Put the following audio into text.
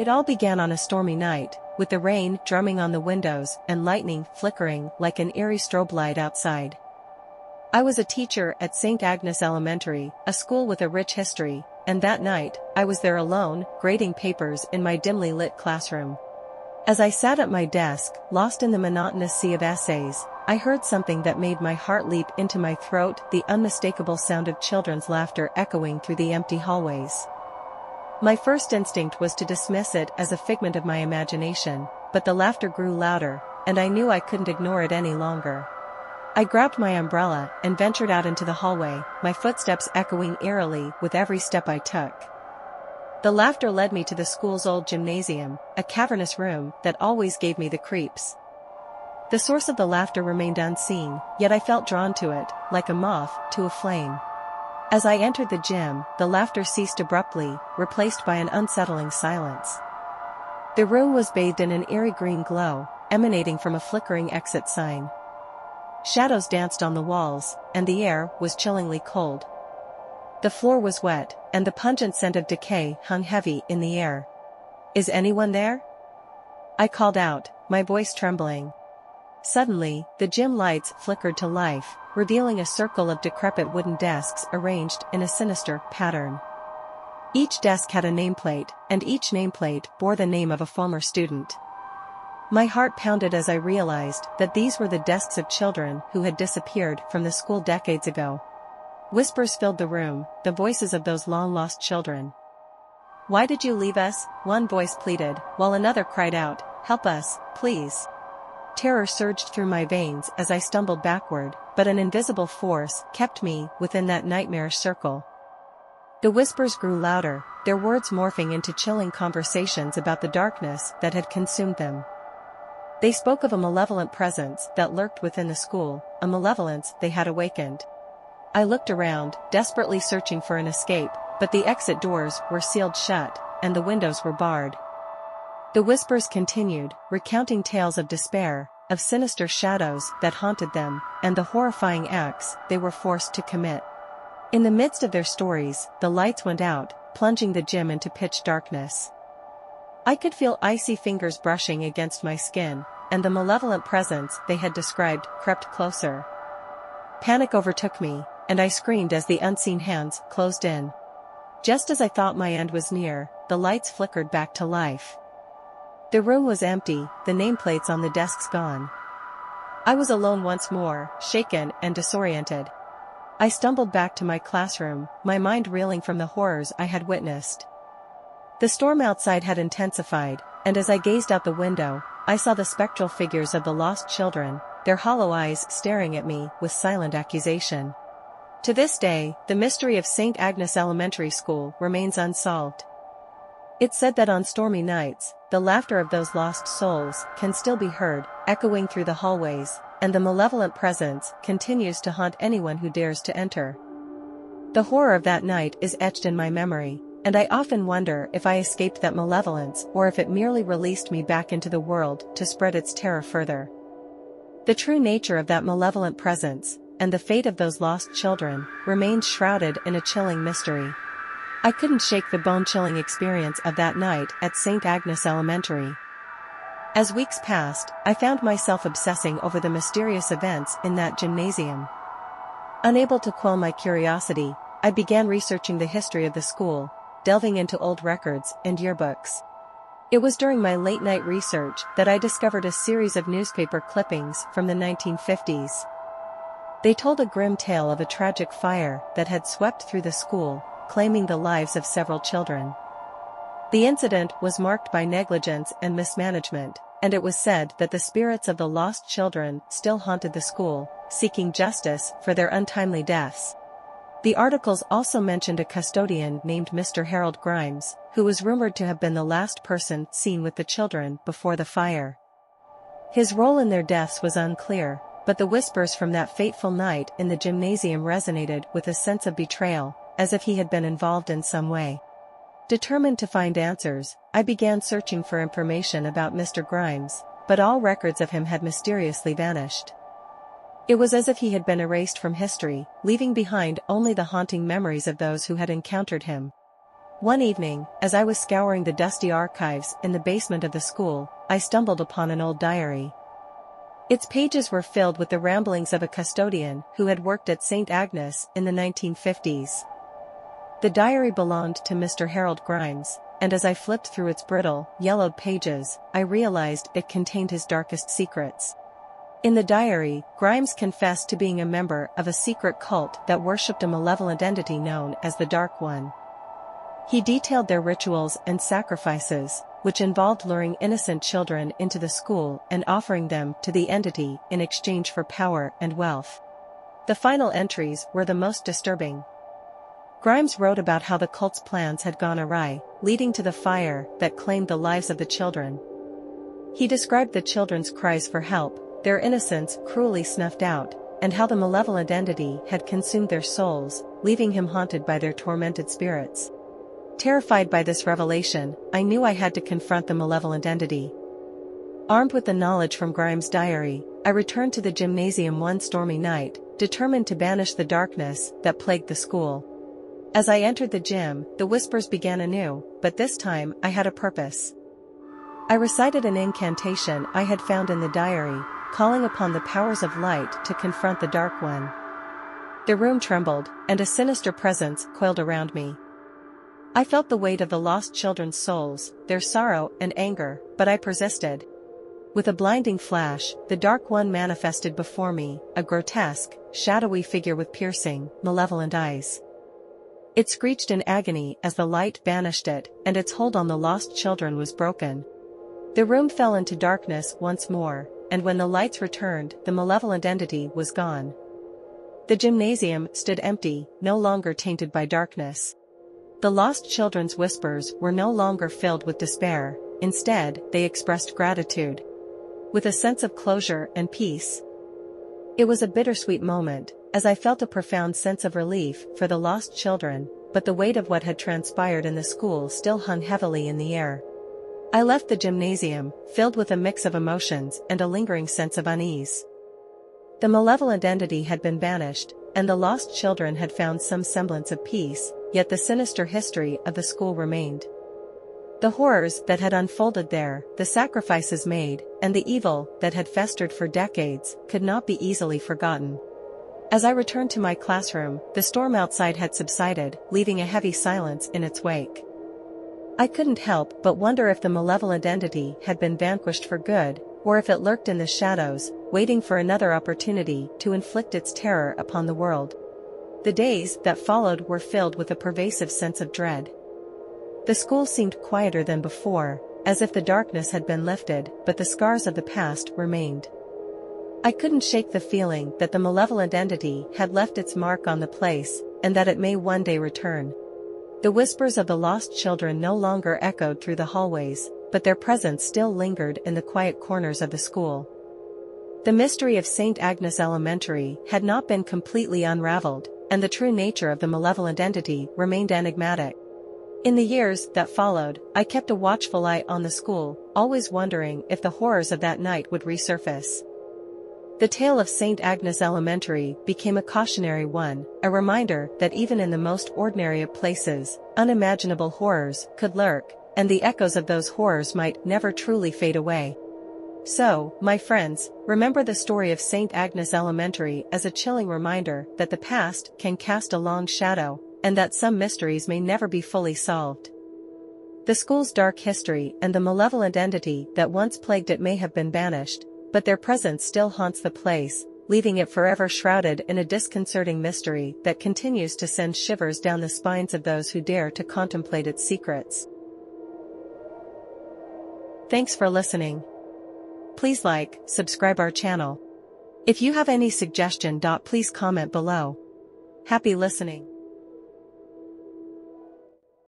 It all began on a stormy night, with the rain drumming on the windows and lightning flickering like an eerie strobe light outside. I was a teacher at St. Agnes Elementary, a school with a rich history, and that night, I was there alone, grading papers in my dimly lit classroom. As I sat at my desk, lost in the monotonous sea of essays, I heard something that made my heart leap into my throat, the unmistakable sound of children's laughter echoing through the empty hallways. My first instinct was to dismiss it as a figment of my imagination, but the laughter grew louder, and I knew I couldn't ignore it any longer. I grabbed my umbrella and ventured out into the hallway, my footsteps echoing eerily with every step I took. The laughter led me to the school's old gymnasium, a cavernous room that always gave me the creeps. The source of the laughter remained unseen, yet I felt drawn to it, like a moth to a flame. As I entered the gym, the laughter ceased abruptly, replaced by an unsettling silence. The room was bathed in an eerie green glow, emanating from a flickering exit sign. Shadows danced on the walls, and the air was chillingly cold. The floor was wet, and the pungent scent of decay hung heavy in the air. "Is anyone there?" I called out, my voice trembling. Suddenly, the gym lights flickered to life, revealing a circle of decrepit wooden desks arranged in a sinister pattern. Each desk had a nameplate, and each nameplate bore the name of a former student. My heart pounded as I realized that these were the desks of children who had disappeared from the school decades ago. Whispers filled the room, the voices of those long-lost children. "Why did you leave us?" one voice pleaded, while another cried out, "Help us, please." Terror surged through my veins as I stumbled backward, but an invisible force kept me within that nightmarish circle. The whispers grew louder, their words morphing into chilling conversations about the darkness that had consumed them. They spoke of a malevolent presence that lurked within the school, a malevolence they had awakened. I looked around, desperately searching for an escape, but the exit doors were sealed shut, and the windows were barred. The whispers continued, recounting tales of despair, of sinister shadows that haunted them, and the horrifying acts they were forced to commit. In the midst of their stories, the lights went out, plunging the gym into pitch darkness. I could feel icy fingers brushing against my skin, and the malevolent presence they had described crept closer. Panic overtook me, and I screamed as the unseen hands closed in. Just as I thought my end was near, the lights flickered back to life. The room was empty, the nameplates on the desks gone. I was alone once more, shaken and disoriented. I stumbled back to my classroom, my mind reeling from the horrors I had witnessed. The storm outside had intensified, and as I gazed out the window, I saw the spectral figures of the lost children, their hollow eyes staring at me with silent accusation. To this day, the mystery of St. Agnes Elementary School remains unsolved. It's said that on stormy nights, the laughter of those lost souls can still be heard, echoing through the hallways, and the malevolent presence continues to haunt anyone who dares to enter. The horror of that night is etched in my memory, and I often wonder if I escaped that malevolence or if it merely released me back into the world to spread its terror further. The true nature of that malevolent presence, and the fate of those lost children, remains shrouded in a chilling mystery. I couldn't shake the bone-chilling experience of that night at St. Agnes Elementary. As weeks passed, I found myself obsessing over the mysterious events in that gymnasium. Unable to quell my curiosity, I began researching the history of the school, delving into old records and yearbooks. It was during my late-night research that I discovered a series of newspaper clippings from the 1950s. They told a grim tale of a tragic fire that had swept through the school, claiming the lives of several children. The incident was marked by negligence and mismanagement, and it was said that the spirits of the lost children still haunted the school, seeking justice for their untimely deaths. The articles also mentioned a custodian named Mr. Harold Grimes, who was rumored to have been the last person seen with the children before the fire. His role in their deaths was unclear, but the whispers from that fateful night in the gymnasium resonated with a sense of betrayal, as if he had been involved in some way. Determined to find answers, I began searching for information about Mr. Grimes, but all records of him had mysteriously vanished. It was as if he had been erased from history, leaving behind only the haunting memories of those who had encountered him. One evening, as I was scouring the dusty archives in the basement of the school, I stumbled upon an old diary. Its pages were filled with the ramblings of a custodian who had worked at St. Agnes in the 1950s. The diary belonged to Mr. Harold Grimes, and as I flipped through its brittle, yellowed pages, I realized it contained his darkest secrets. In the diary, Grimes confessed to being a member of a secret cult that worshipped a malevolent entity known as the Dark One. He detailed their rituals and sacrifices, which involved luring innocent children into the school and offering them to the entity in exchange for power and wealth. The final entries were the most disturbing. Grimes wrote about how the cult's plans had gone awry, leading to the fire that claimed the lives of the children. He described the children's cries for help, their innocence cruelly snuffed out, and how the malevolent entity had consumed their souls, leaving him haunted by their tormented spirits. Terrified by this revelation, I knew I had to confront the malevolent entity. Armed with the knowledge from Grimes' diary, I returned to the gymnasium one stormy night, determined to banish the darkness that plagued the school. As I entered the gym, the whispers began anew, but this time I had a purpose. I recited an incantation I had found in the diary, calling upon the powers of light to confront the Dark One. The room trembled, and a sinister presence coiled around me. I felt the weight of the lost children's souls, their sorrow and anger, but I persisted. With a blinding flash, the Dark One manifested before me, a grotesque, shadowy figure with piercing, malevolent eyes. It screeched in agony as the light banished it, and its hold on the lost children was broken. The room fell into darkness once more, and when the lights returned, the malevolent entity was gone. The gymnasium stood empty, no longer tainted by darkness. The lost children's whispers were no longer filled with despair, instead, they expressed gratitude. With a sense of closure and peace. It was a bittersweet moment, as I felt a profound sense of relief for the lost children, but the weight of what had transpired in the school still hung heavily in the air. I left the gymnasium, filled with a mix of emotions and a lingering sense of unease. The malevolent entity had been banished, and the lost children had found some semblance of peace, yet the sinister history of the school remained. The horrors that had unfolded there, the sacrifices made, and the evil that had festered for decades, could not be easily forgotten. As I returned to my classroom, the storm outside had subsided, leaving a heavy silence in its wake. I couldn't help but wonder if the malevolent entity had been vanquished for good, or if it lurked in the shadows, waiting for another opportunity to inflict its terror upon the world. The days that followed were filled with a pervasive sense of dread. The school seemed quieter than before, as if the darkness had been lifted, but the scars of the past remained. I couldn't shake the feeling that the malevolent entity had left its mark on the place, and that it may one day return. The whispers of the lost children no longer echoed through the hallways, but their presence still lingered in the quiet corners of the school. The mystery of St. Agnes Elementary had not been completely unraveled, and the true nature of the malevolent entity remained enigmatic. In the years that followed, I kept a watchful eye on the school, always wondering if the horrors of that night would resurface. The tale of St. Agnes Elementary became a cautionary one, a reminder that even in the most ordinary of places, unimaginable horrors could lurk, and the echoes of those horrors might never truly fade away. So, my friends, remember the story of St. Agnes Elementary as a chilling reminder that the past can cast a long shadow, and that some mysteries may never be fully solved. The school's dark history and the malevolent entity that once plagued it may have been banished, but their presence still haunts the place, leaving it forever shrouded in a disconcerting mystery that continues to send shivers down the spines of those who dare to contemplate its secrets. Thanks for listening. Please like, subscribe our channel. If you have any suggestion, please comment below. Happy listening.